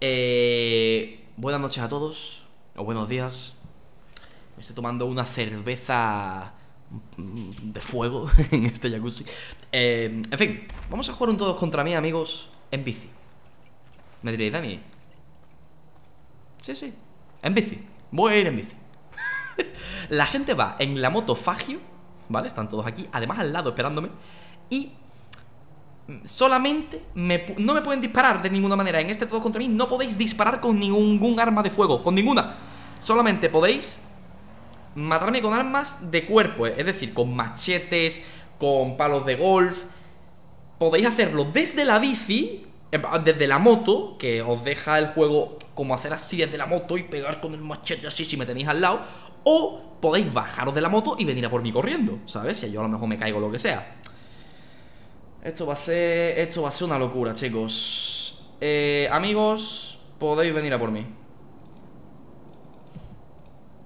Buenas noches a todos, o buenos días. Me estoy tomando una cerveza de fuego en este jacuzzi. En fin, vamos a jugar un todos contra mí, amigos, en bici. ¿Me diréis, Dani? Sí, sí, en bici. Voy a ir en bici. La gente va en la moto Faggio, ¿vale? Están todos aquí, además al lado esperándome. Y solamente no me pueden disparar de ninguna manera. En este todos contra mí no podéis disparar con ningún arma de fuego, con ninguna. Solamente podéis matarme con armas de cuerpo, es decir, con machetes, con palos de golf. Podéis hacerlo desde la bici, desde la moto, que os deja el juego como hacer así desde la moto y pegar con el machete así si me tenéis al lado. O podéis bajaros de la moto y venir a por mí corriendo, ¿sabes? Si yo a lo mejor me caigo o lo que sea. Esto va a ser una locura, chicos. Amigos, podéis venir a por mí.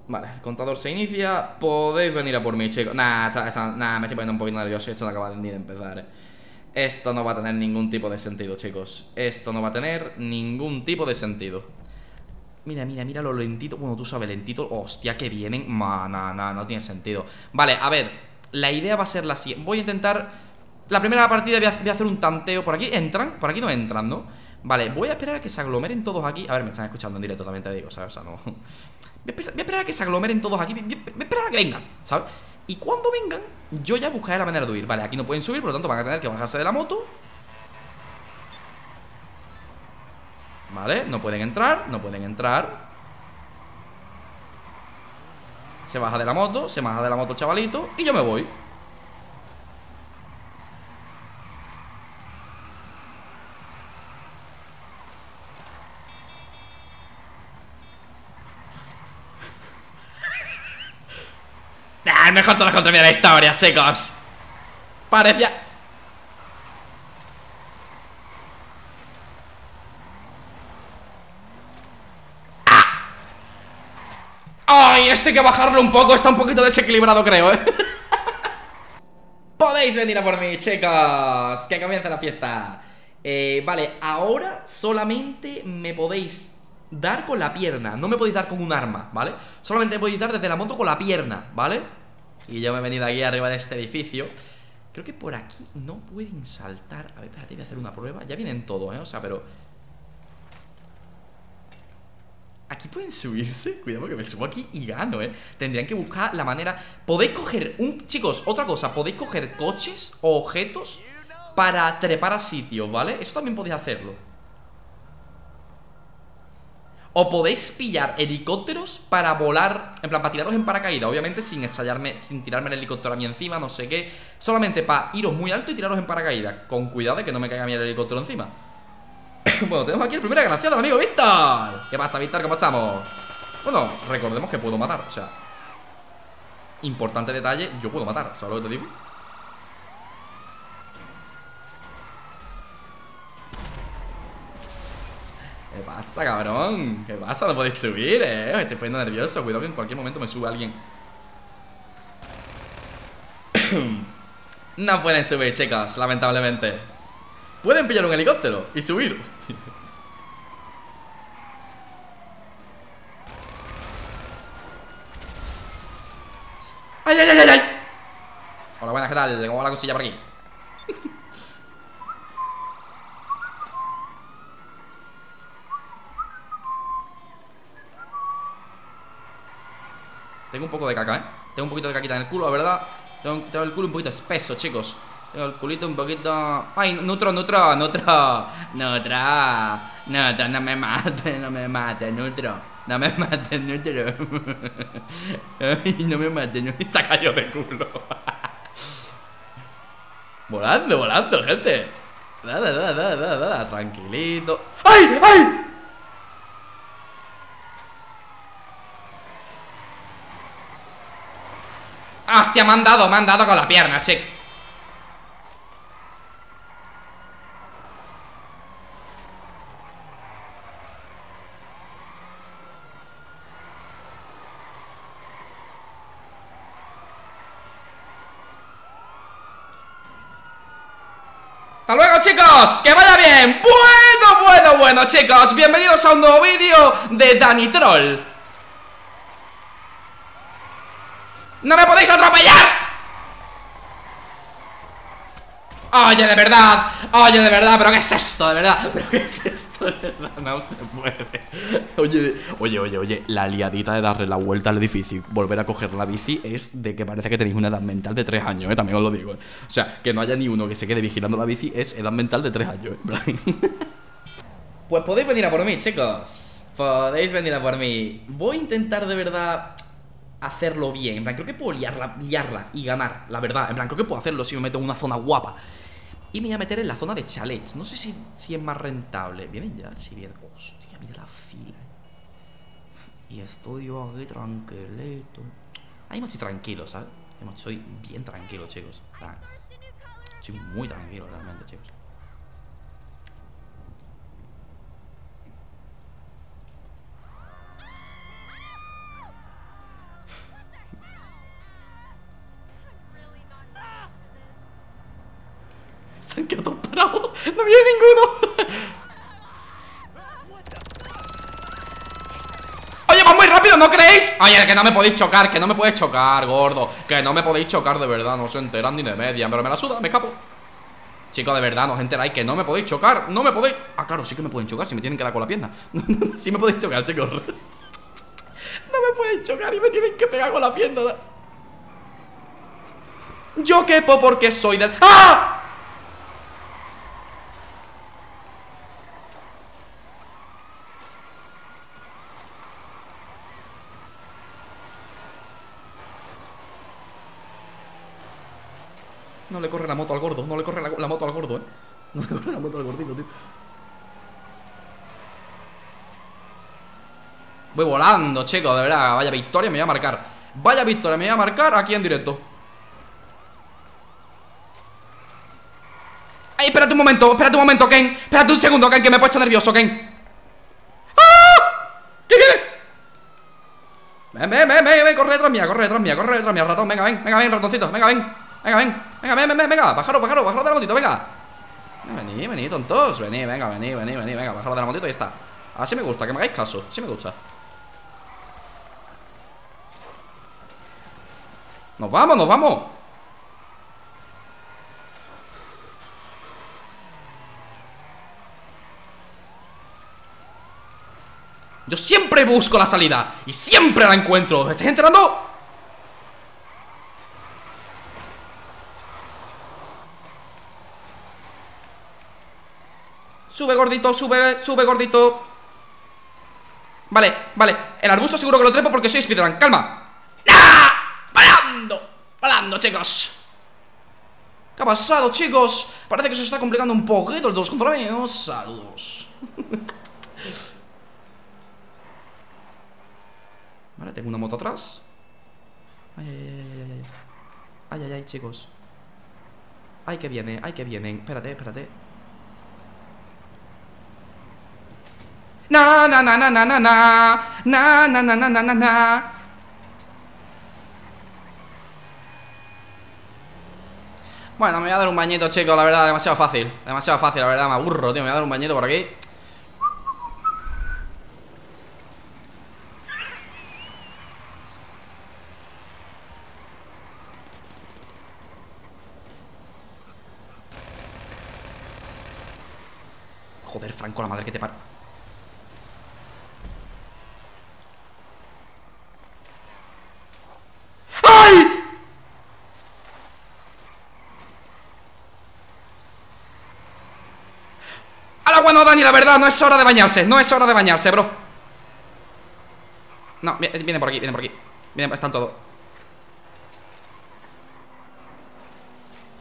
Vale, el contador se inicia. Podéis venir a por mí, chicos. Nah, me estoy poniendo un poquito nervioso. Esto no acaba ni de empezar, eh. Esto no va a tener ningún tipo de sentido, chicos. Esto no va a tener ningún tipo de sentido. Mira, mira, mira lo lentito. Bueno, tú sabes, lentito. Hostia, que vienen. No tiene sentido. Vale, a ver. La idea va a ser la siguiente. Voy a intentar... La primera partida voy a hacer un tanteo. Por aquí entran, por aquí no entran, ¿no? Vale, voy a esperar a que se aglomeren todos aquí. A ver, me están escuchando en directo, también te digo, ¿sabes? O sea, no. Voy a esperar a que se aglomeren todos aquí. Voy a esperar a que vengan, ¿sabes? Y cuando vengan, yo ya buscaré la manera de huir. Vale, aquí no pueden subir, por lo tanto van a tener que bajarse de la moto. Vale, no pueden entrar, no pueden entrar. Se baja de la moto, se baja de la moto, chavalito. Y yo me voy. El mejor todos contra mí de la historia, chicos. Parecía... ¡Ah! ¡Ay! Esto hay que bajarlo un poco. Está un poquito desequilibrado, creo, ¿eh? Podéis venir a por mí, chicos. Que comience la fiesta. Vale, ahora solamente me podéis dar con la pierna. No me podéis dar con un arma, ¿vale? Solamente me podéis dar desde la moto con la pierna, ¿vale? Y yo me he venido aquí arriba de este edificio. Creo que por aquí no pueden saltar. A ver, espérate, voy a hacer una prueba. Ya vienen todos, ¿eh? O sea, pero... ¿Aquí pueden subirse? Cuidado que me subo aquí y gano, ¿eh? Tendrían que buscar la manera... Podéis coger un... Chicos, otra cosa. Podéis coger coches o objetos para trepar a sitios, ¿vale? Eso también podéis hacerlo. O podéis pillar helicópteros para volar, en plan, para tiraros en paracaídas. Obviamente sin estallarme, sin tirarme el helicóptero a mí encima, no sé qué. Solamente para iros muy alto y tiraros en paracaídas. Con cuidado de que no me caiga a mí el helicóptero encima. Bueno, tenemos aquí el primer agraciado, amigo Víctor. ¿Qué pasa, Víctor? ¿Cómo estamos? Bueno, recordemos que puedo matar, o sea, importante detalle, yo puedo matar, ¿sabes lo que te digo? ¿Qué pasa, cabrón? ¿Qué pasa? No podéis subir, me estoy poniendo nervioso. Cuidado que en cualquier momento me sube alguien. No pueden subir, chicas, lamentablemente. Pueden pillar un helicóptero y subir. Hostia. ¡Ay, ay, ay, ay! Hola, buenas, ¿qué tal? ¿Cómo va la cosilla por aquí? Tengo un poco de caca, ¿eh? Tengo un poquito de caquita en el culo, la verdad. Tengo el culo un poquito espeso, chicos. Tengo el culito un poquito... ¡Ay, Nutro! No me mates, no me mates, Nutro. No me mates, Nutro. Ay, no me mates, Nutro. Se ha caído de culo. Volando, volando, gente. Tranquilito. ¡Ay, ay! Hostia, me han dado con la pierna, chico. ¡Hasta luego, chicos! ¡Que vaya bien! ¡Bueno! Bueno, chicos, bienvenidos a un nuevo vídeo de Danny Troll. ¡No me podéis atropellar! Oye, de verdad, pero ¿qué es esto? De verdad, pero ¿qué es esto? De verdad, no se puede. Oye, la liadita de darle la vuelta al edificio y volver a coger la bici es de que parece que tenéis una edad mental de 3 años, también os lo digo. O sea, que no haya ni uno que se quede vigilando la bici es edad mental de 3 años, Pues podéis venir a por mí, chicos. Podéis venir a por mí. Voy a intentar de verdad hacerlo bien. En plan, creo que puedo liarla y ganar, la verdad. En plan, creo que puedo hacerlo si me meto en una zona guapa. Y me voy a meter en la zona de challenge. No sé si es más rentable. ¿Vienen ya? Si vienen. Hostia, mira la fila. Y estoy yo aquí tranquilito. Ahí me estoy tranquilo, ¿sabes? Estoy bien tranquilo, chicos. Estoy muy tranquilo realmente, chicos. Se han quedado parados. No viene ninguno. Oye, va muy rápido, ¿no creéis? Oye, que no me podéis chocar, que no me podéis chocar, gordo. Que no me podéis chocar, de verdad. No se enteran ni de media, pero me la suda, me escapo. Chicos, de verdad, no os enteráis que no me podéis chocar. No me podéis... Ah, claro, sí que me pueden chocar si me tienen que dar con la pierna. Sí me podéis chocar, chicos. No me podéis chocar y me tienen que pegar con la pierna. Yo quepo porque soy del... ¡Ah! No le corre la moto al gordo, no le corre la moto al gordo, No le corre la moto al gordito, tío. Voy volando, chicos, de verdad. Vaya victoria me voy a marcar. Vaya victoria me voy a marcar aquí en directo. ¡Ey, espérate un momento, Ken! Espérate un segundo, Ken, que me he puesto nervioso, Ken. ¡Ah! ¿Qué viene? Ven, corre detrás mía, ratón. Venga, ven, ratoncito, venga, bajaro de la motito, venga. Vení, tontos. Vení, venga, bajaro de la motito y ya está. Así me gusta, que me hagáis caso, así me gusta. Nos vamos. Yo siempre busco la salida y siempre la encuentro. ¿Os estáis enterando? Sube, gordito, sube, gordito. Vale. El arbusto seguro que lo trepo porque soy speedrun. Calma. ¡Ah! Parando, chicos. ¿Qué ha pasado, chicos? Parece que se está complicando un poquito el 2 contra 1. Saludos. Vale, tengo una moto atrás. Ay, chicos. Ay, que vienen. Espérate. Na. Bueno, me voy a dar un bañito, chicos, la verdad, demasiado fácil, la verdad, me aburro, tío, me voy a dar un bañito por aquí. Joder, Franco, la madre que te par... Bueno, Dani, la verdad, no es hora de bañarse, bro. No, vienen por aquí. Están todos.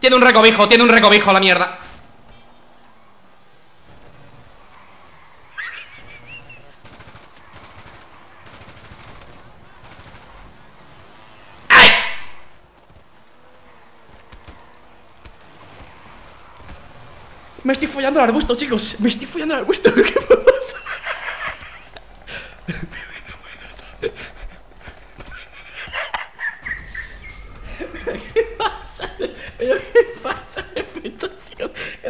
Tiene un recobijo, la mierda. Me estoy follando al arbusto, chicos. ¿Qué pasa? ¿Qué pasa? Me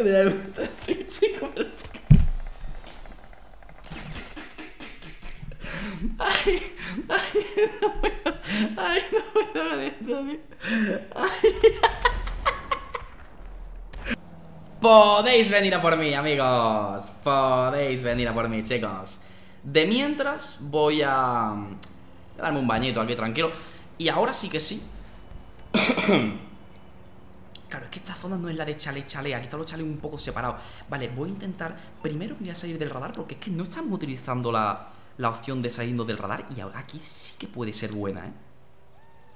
estoy así, chicos. Ay, no puedo ver esto, tío. Ay. Podéis venir a por mí, amigos. Podéis venir a por mí, chicos. De mientras voy a darme un bañito aquí, tranquilo. Y ahora sí que sí. Claro, es que esta zona no es la de chale-chale. Aquí están los chales un poco separados. Vale, voy a intentar... Primero voy a salir del radar porque es que no estamos utilizando la opción de salirnos del radar. Y ahora aquí sí que puede ser buena, ¿eh?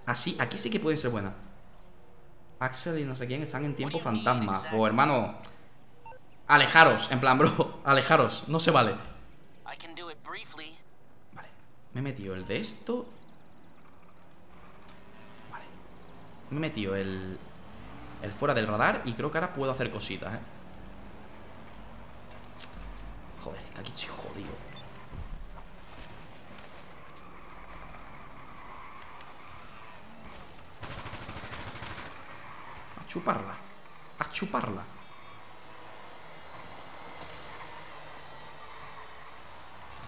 Así, aquí sí que puede ser buena. Axel y no sé quién están en tiempo fantasma. O oh, hermano, alejaros, en plan, bro, alejaros, no se vale. Vale, me he metido el de esto. Vale, me he metido el fuera del radar. Y creo que ahora puedo hacer cositas, ¿eh? Joder, que aquí estoy jodido. A chuparla, a chuparla.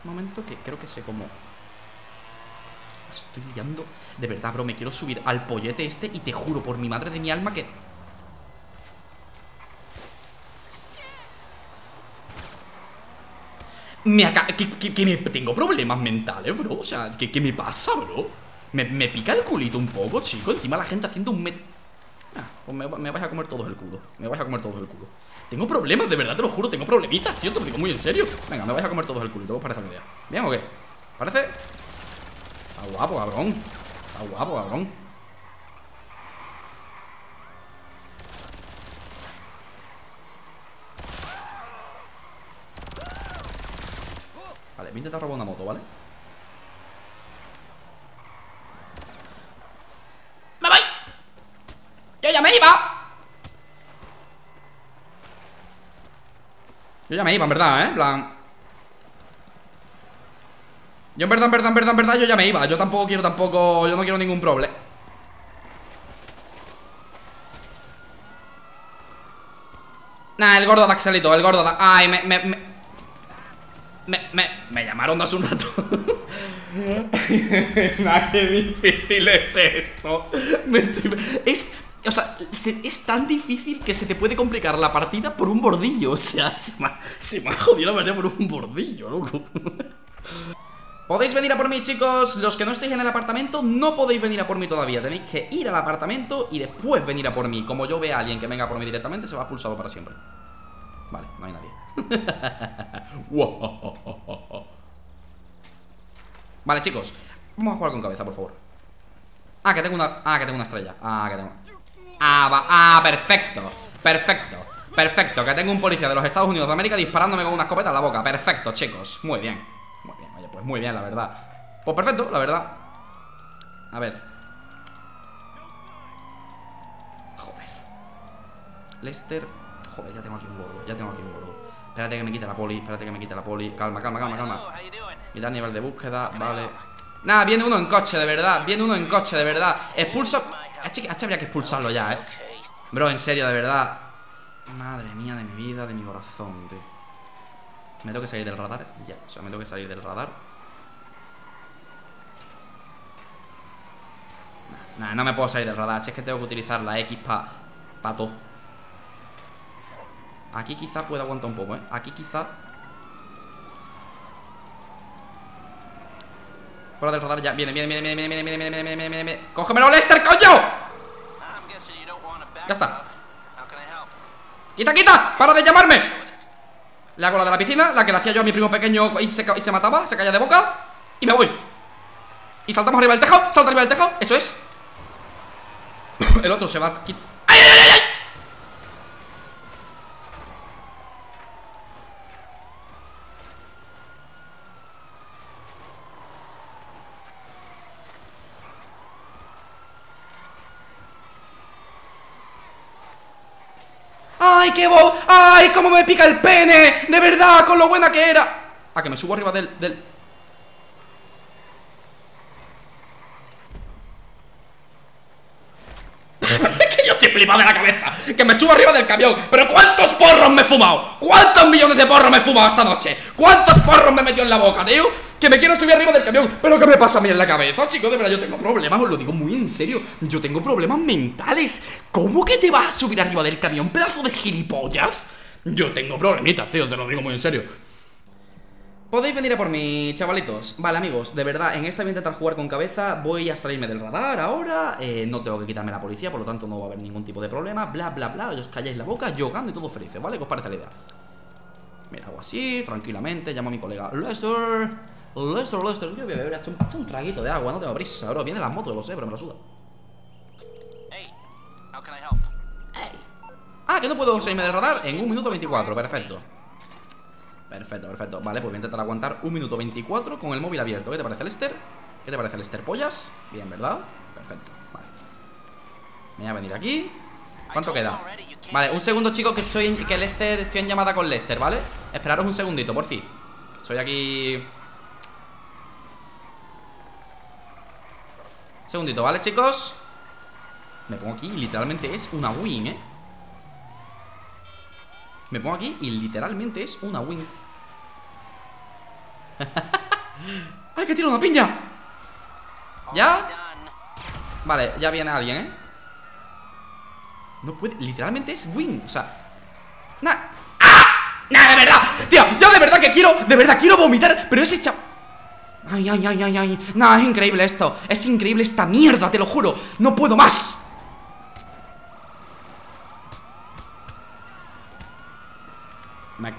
Un momento que creo que sé cómo. Estoy liando. De verdad, bro, me quiero subir al pollete este. Y te juro por mi madre de mi alma que... Que me tengo problemas mentales, bro. O sea, ¿qué me pasa, bro? Me pica el culito un poco, chico. Encima la gente haciendo un... pues me vais a comer todos el culo. Me vais a comer todos el culo. Tengo problemas, de verdad, te lo juro. Tengo problemitas, tío. Te lo digo muy en serio. Venga, me vais a comer todos el culito. ¿Os parece la idea? ¿Bien o qué? ¿Parece? Está guapo, cabrón. Está guapo, cabrón. Vale, voy a intentar robar una moto, ¿vale? ¡Me voy! ¡Yo ya me iba! Yo ya me iba, en verdad, ¿eh? En plan... Yo en verdad, yo ya me iba. Yo tampoco quiero, yo no quiero ningún problema. Nah, el gordo de Axelito, el gordo de... Ay, me llamaron hace un rato. Nah, qué difícil es esto. O sea, es tan difícil que se te puede complicar la partida por un bordillo. O sea, se me ha jodido la partida por un bordillo, loco. Podéis venir a por mí, chicos. Los que no estéis en el apartamento no podéis venir a por mí todavía. Tenéis que ir al apartamento y después venir a por mí. Como yo vea a alguien que venga a por mí directamente, se va expulsado para siempre. Vale, no hay nadie. Vale, chicos, vamos a jugar con cabeza, por favor. Ah, que tengo una... estrella. Ah, que tengo... Ah, perfecto. Perfecto, que tengo un policía de los Estados Unidos de América disparándome con una escopeta en la boca. Perfecto, chicos, muy bien. Pues muy bien, la verdad. Pues perfecto, la verdad. A ver. Joder. Lester. Joder, ya tengo aquí un gordo. Espérate que me quite la poli. Calma. Mirar nivel de búsqueda, vale. Nada, viene uno en coche, de verdad. Expulso. A este habría que expulsarlo ya, eh. Bro, en serio, de verdad. Madre mía de mi vida, de mi corazón, tío. Me tengo que salir del radar, ya, o sea, Nah, no me puedo salir del radar, si es que tengo que utilizar la X pa todo. Aquí quizá pueda aguantar un poco, ¿eh? Aquí quizá... Fuera del radar, ya, viene. ¡Cógemelo, Lester, coño! Ya está. ¡Quita! ¡Para de llamarme! Le hago la de la piscina, la que le hacía yo a mi primo pequeño y se mataba, se caía de boca. Y me voy. Y saltamos arriba del tejo, eso es. El otro se va a quitar. ¡Ay! ¡Ay, qué bobo! ¡Ay, cómo me pica el pene! ¡De verdad, con lo buena que era! Ah, que me subo arriba del... ¡Que yo estoy flipado de la cabeza! cabeza, que me subo arriba del camión. Pero ¿cuántos porros me he fumado? ¿Cuántos millones de porros me he fumado esta noche? ¿Cuántos porros me he metido en la boca, tío? Que me quiero subir arriba del camión. ¿Pero qué me pasa a mí en la cabeza, chicos? De verdad, yo tengo problemas, os lo digo muy en serio. Yo tengo problemas mentales. ¿Cómo que te vas a subir arriba del camión, pedazo de gilipollas? Yo tengo problemitas, tío, te lo digo muy en serio. Podéis venir a por mí, chavalitos. Vale, amigos, de verdad, en esta voy a intentar jugar con cabeza. Voy a salirme del radar ahora. No tengo que quitarme la policía, por lo tanto no va a haber ningún tipo de problema. Bla, bla, bla, os calláis la boca, yo gano y todos felices, ¿vale? ¿Qué os parece la idea? Mira, hago así, tranquilamente, llamo a mi colega Lester. Lester, yo voy a beber hasta un traguito de agua, no tengo prisa, bro. Viene la moto, lo sé, pero me lo suda. Hey, how can I help? Hey. Ah, que no puedo salirme del radar en 1 minuto 24, perfecto. Perfecto, vale, pues voy a intentar aguantar 1 minuto 24 con el móvil abierto. ¿Qué te parece, Lester? ¿Qué te parece, Lester, pollas? Bien, ¿verdad? Perfecto, vale. Me voy a venir aquí. ¿Cuánto queda? Vale, un segundo, chicos, que estoy en llamada con Lester, ¿vale? Esperaros un segundito, por fin. Soy aquí. Segundito, ¿vale, chicos? Me pongo aquí y literalmente es una win, ¿eh? Me pongo aquí y literalmente es una win. ¡Ay, que tiro una piña! ¿Ya? Vale, ya viene alguien, ¿eh? No puede... Literalmente es win, o sea... ¡Nada! ¡Ah! ¡Nada, de verdad! Tío, yo de verdad que quiero... De verdad quiero vomitar, pero ese chaval... ¡Ay! No, es increíble esto. Es increíble esta mierda, te lo juro. ¡No puedo más! Me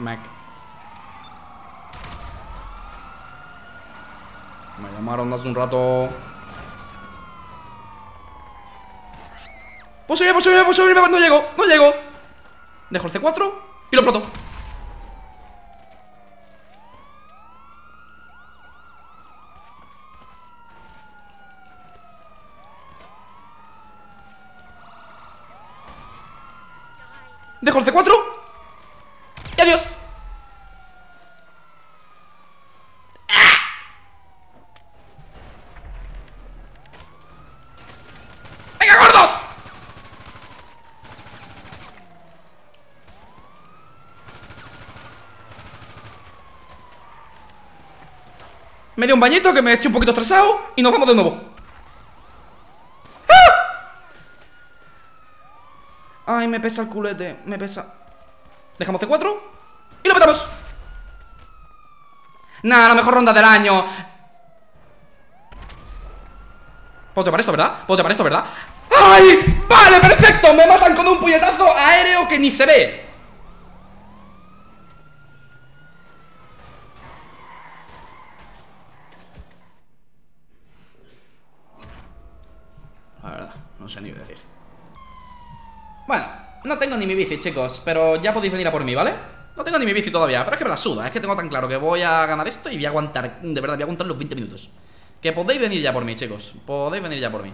llamaron hace un rato. Puedo subir, no llego. Dejo el C4 y lo exploto. Dejo el C4. Me dio un bañito que me eché un poquito estresado y nos vamos de nuevo. ¡Ah! Ay, me pesa el culete, me pesa. Dejamos C4 y lo metamos. Nah, la mejor ronda del año. Pote para esto, ¿verdad? ¡Ay! Vale, perfecto. Me matan con un puñetazo aéreo que ni se ve. No sé ni decir. Bueno, no tengo ni mi bici, chicos, pero ya podéis venir a por mí, ¿vale? No tengo ni mi bici todavía, pero es que me la suda. Es que tengo tan claro que voy a ganar esto y voy a aguantar. De verdad, voy a aguantar los 20 minutos. Que podéis venir ya por mí, chicos. Podéis venir ya por mí.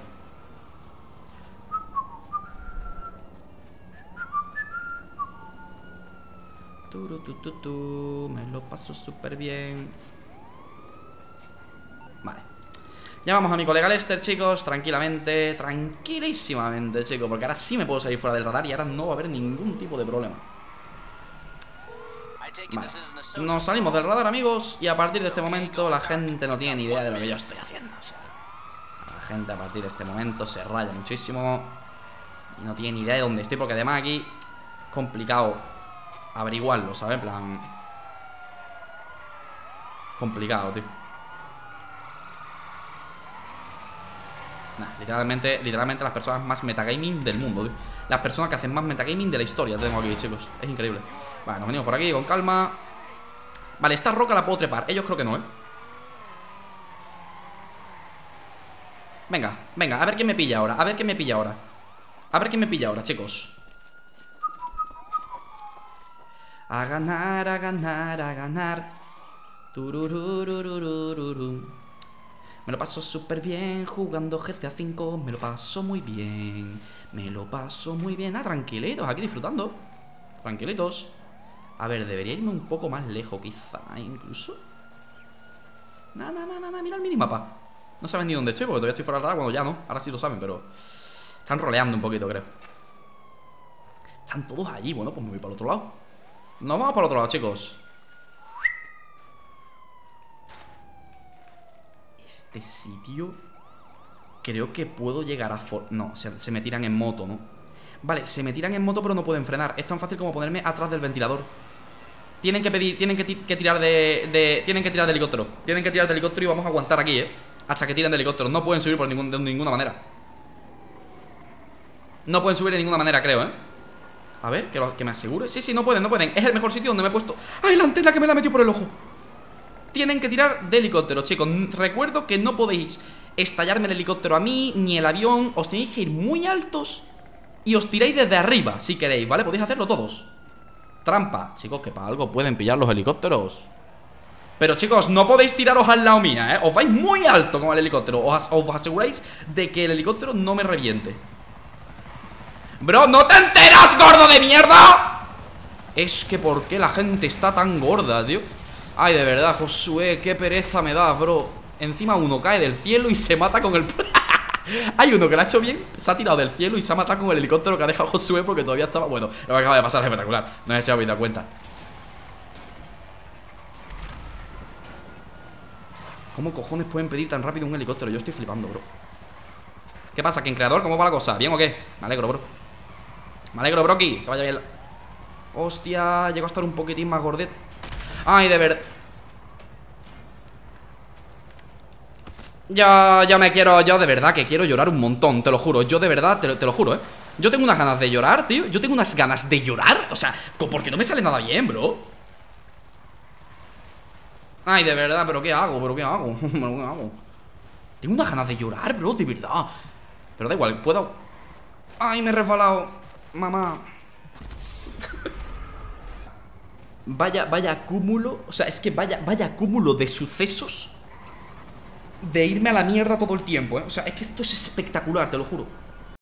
Me lo paso súper bien. Vale. Llamamos a mi colega Lester, chicos, tranquilamente, tranquilísimamente, chicos, porque ahora sí me puedo salir fuera del radar y ahora no va a haber ningún tipo de problema. Vale. Nos salimos del radar, amigos, y a partir de este momento la gente no tiene ni idea de lo que yo estoy haciendo. O sea, la gente a partir de este momento se raya muchísimo y no tiene ni idea de dónde estoy, porque además aquí es complicado averiguarlo, ¿sabes? En plan... complicado, tío. Nah, literalmente las personas más metagaming del mundo, tío. Las personas que hacen más metagaming de la historia tengo aquí, chicos. Es increíble. Vale, nos venimos por aquí con calma. Vale, esta roca la puedo trepar. Ellos creo que no, ¿eh? Venga, a ver quién me pilla ahora, chicos. A ganar. Turururururururu. Me lo paso súper bien jugando GTA V. Me lo paso muy bien. Ah, tranquilitos, aquí disfrutando. Tranquilitos. A ver, debería irme un poco más lejos, quizá, incluso. No, mira el minimapa. No saben ni dónde estoy, porque todavía estoy fuera del radar. Bueno, ya no, ahora sí lo saben, pero están roleando un poquito, creo. Están todos allí. Bueno, pues me voy para el otro lado. Nos vamos para el otro lado, chicos. Este sitio creo que puedo llegar a... No, se me tiran en moto, ¿no? Vale, se me tiran en moto pero no pueden frenar. Es tan fácil como ponerme atrás del ventilador. Tienen que pedir, tienen que tirar de helicóptero. Tienen que tirar de helicóptero y vamos a aguantar aquí, hasta que tiren de helicóptero. No pueden subir de ninguna manera. No pueden subir de ninguna manera, creo, A ver, que me asegure. Sí, sí, no pueden, no pueden. Es el mejor sitio donde me he puesto. ¡Ay, la antena que me la metió por el ojo! Tienen que tirar de helicóptero, chicos. Recuerdo que no podéis estallarme el helicóptero a mí, ni el avión. Os tenéis que ir muy altos y os tiráis desde arriba, si queréis, ¿vale? Podéis hacerlo todos. Trampa, chicos, que para algo pueden pillar los helicópteros. Pero chicos, no podéis tiraros al lado mía, Os vais muy alto con el helicóptero. Os aseguráis de que el helicóptero no me reviente. Bro, ¿no te enteras, gordo de mierda? Es que ¿por qué la gente está tan gorda, tío? Ay, de verdad, Josué, qué pereza me da, bro. Encima uno cae del cielo y se mata con el... Hay uno que lo ha hecho bien, se ha tirado del cielo y se ha matado con el helicóptero que ha dejado Josué porque todavía estaba... Bueno, lo que acaba de pasar es espectacular. No sé si habéis dado cuenta. ¿Cómo cojones pueden pedir tan rápido un helicóptero? Yo estoy flipando, bro. ¿Qué pasa? ¿Que en creador? ¿Cómo va la cosa? ¿Bien o qué? Me alegro, bro. Me alegro, broqui. Que vaya bien. Hostia, llego a estar un poquitín más gordet. Ay, de verdad. Ya me quiero, yo de verdad que quiero llorar un montón, te lo juro, yo de verdad, te lo juro, Yo tengo unas ganas de llorar, tío, yo tengo unas ganas de llorar, o sea, porque no me sale nada bien, bro. Ay, de verdad, pero ¿qué hago? ¿Pero qué hago? ¿Pero qué hago? Tengo unas ganas de llorar, bro, de verdad. Pero da igual, puedo... Ay, me he resbalado, mamá. Vaya cúmulo, o sea, es que vaya cúmulo de sucesos... De irme a la mierda todo el tiempo, O sea, es que esto es espectacular, te lo juro.